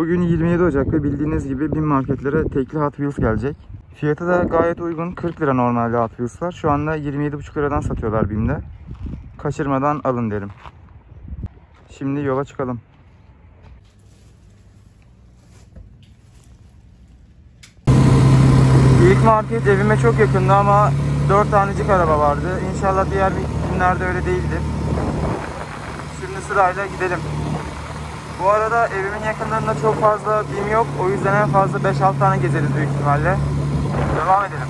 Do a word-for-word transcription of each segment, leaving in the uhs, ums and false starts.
Bugün yirmi yedi Ocak ve bildiğiniz gibi BİM marketlere tekli Hot Wheels gelecek. Fiyatı da gayet uygun. kırk lira normalde Hot Wheels'lar. Şu anda yirmi yedi buçuk liradan satıyorlar BİM'de. Kaçırmadan alın derim. Şimdi yola çıkalım. İlk market evime çok yakındı ama dört tanecik araba vardı. İnşallah diğer günlerde öyle değildir. Şimdi sırayla gidelim. Bu arada evimin yakınlarında çok fazla BİM yok. O yüzden en fazla beş altı tane gezeriz büyük ihtimalle. Devam edelim.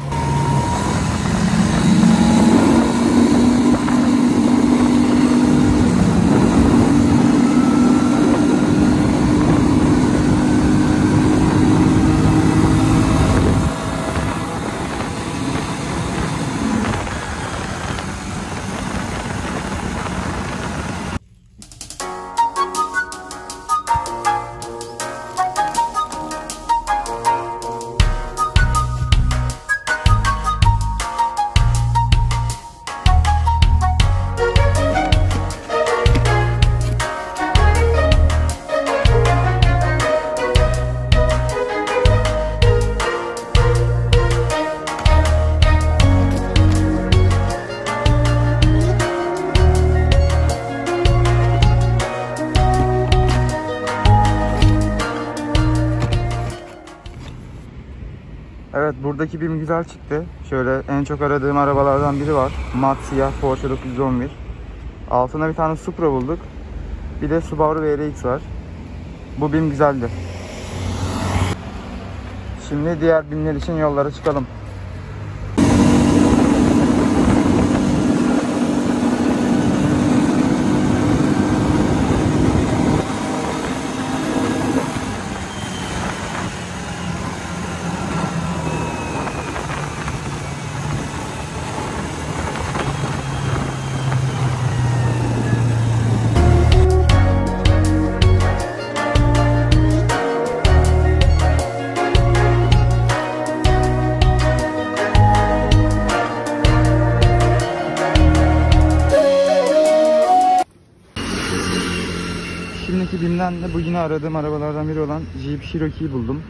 Evet, buradaki BİM güzel çıktı. Şöyle en çok aradığım arabalardan biri var. Mat siyah Porsche dokuz yüz on bir. Altına bir tane Supra bulduk. Bir de Subaru W R X var. Bu BİM güzeldi. Şimdi diğer BİM'ler için yollara çıkalım. Şimdiki BİM'den de bu yine aradığım arabalardan biri olan Jeep Cherokee'yi buldum.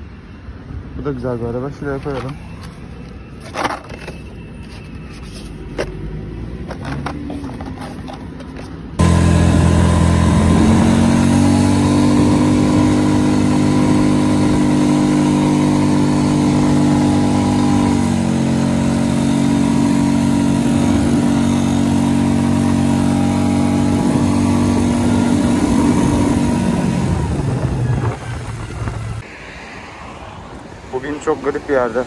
Bu da güzel bir araba. Şuraya koyalım. Çok garip bir yerde.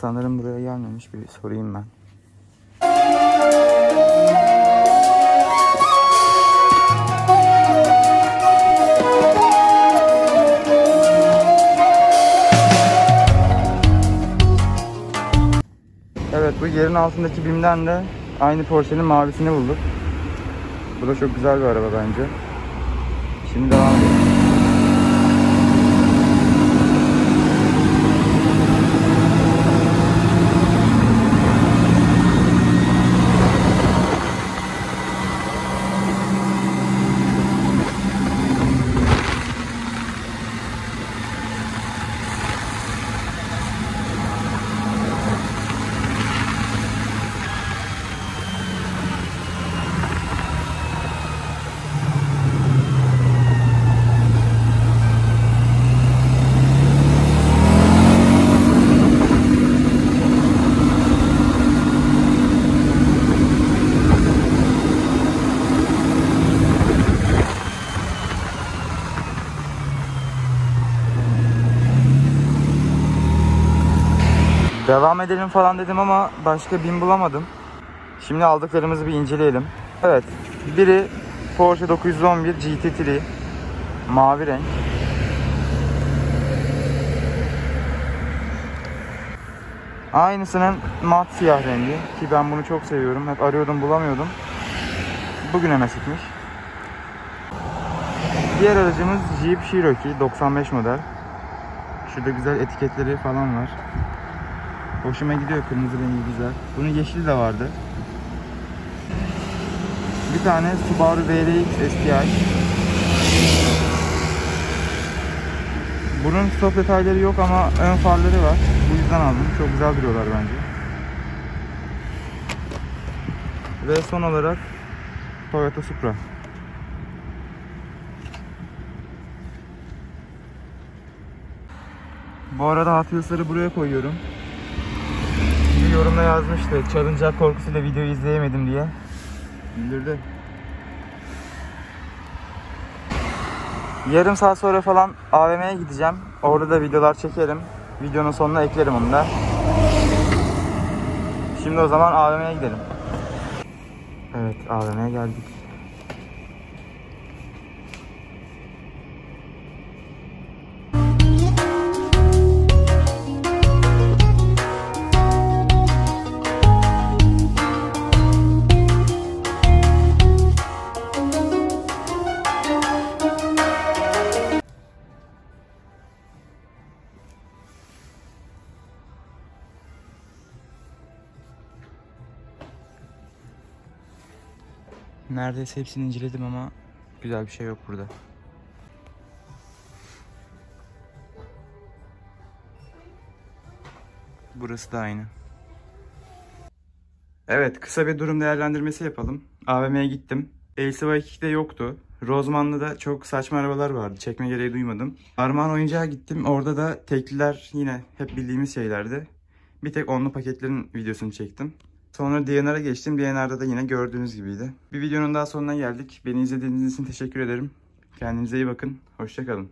Sanırım buraya gelmemiş, bir sorayım ben. Evet, bu yerin altındaki BİM'den de aynı Porsche'nin mavisini bulduk. Bu da çok güzel bir araba bence. Şimdi devam edelim. Devam edelim falan dedim ama başka BİM bulamadım. Şimdi aldıklarımızı bir inceleyelim. Evet, biri Porsche dokuz yüz on bir G T üç mavi renk. Aynısının mat siyah rengi ki ben bunu çok seviyorum. Hep arıyordum, bulamıyordum. Bugüne nasipmiş. Diğer aracımız Jeep Cherokee doksan beş model. Şurada güzel etiketleri falan var. Hoşuma gidiyor, kırmızı rengi güzel. Bunun yeşili de vardı. Bir tane Subaru W R X S T I. Bunun stop detayları yok ama ön farları var. Bu yüzden aldım. Çok güzel duruyorlar bence. Ve son olarak Toyota Supra. Bu arada Hot Wheels'ları buraya koyuyorum. Bir yorumda yazmıştı, çalınacak korkusuyla videoyu izleyemedim diye. Bildirdi. Yarım saat sonra falan A V M'ye gideceğim. Orada da videolar çekerim. Videonun sonuna eklerim onu da. Şimdi o zaman A V M'ye gidelim. Evet, A V M'ye geldik. Neredeyse hepsini inceledim ama güzel bir şey yok burada. Burası da aynı. Evet, kısa bir durum değerlendirmesi yapalım. A V M'ye gittim. Elsbayk'te yoktu. Rozmanlı'da çok saçma arabalar vardı. Çekme gereği duymadım. Armağan oyuncağa gittim. Orada da tekliler yine hep bildiğimiz şeylerdi. Bir tek onlu paketlerin videosunu çektim. Sonra D N R'a geçtim. D N R'da da yine gördüğünüz gibiydi. Bir videonun daha sonuna geldik. Beni izlediğiniz için teşekkür ederim. Kendinize iyi bakın. Hoşça kalın.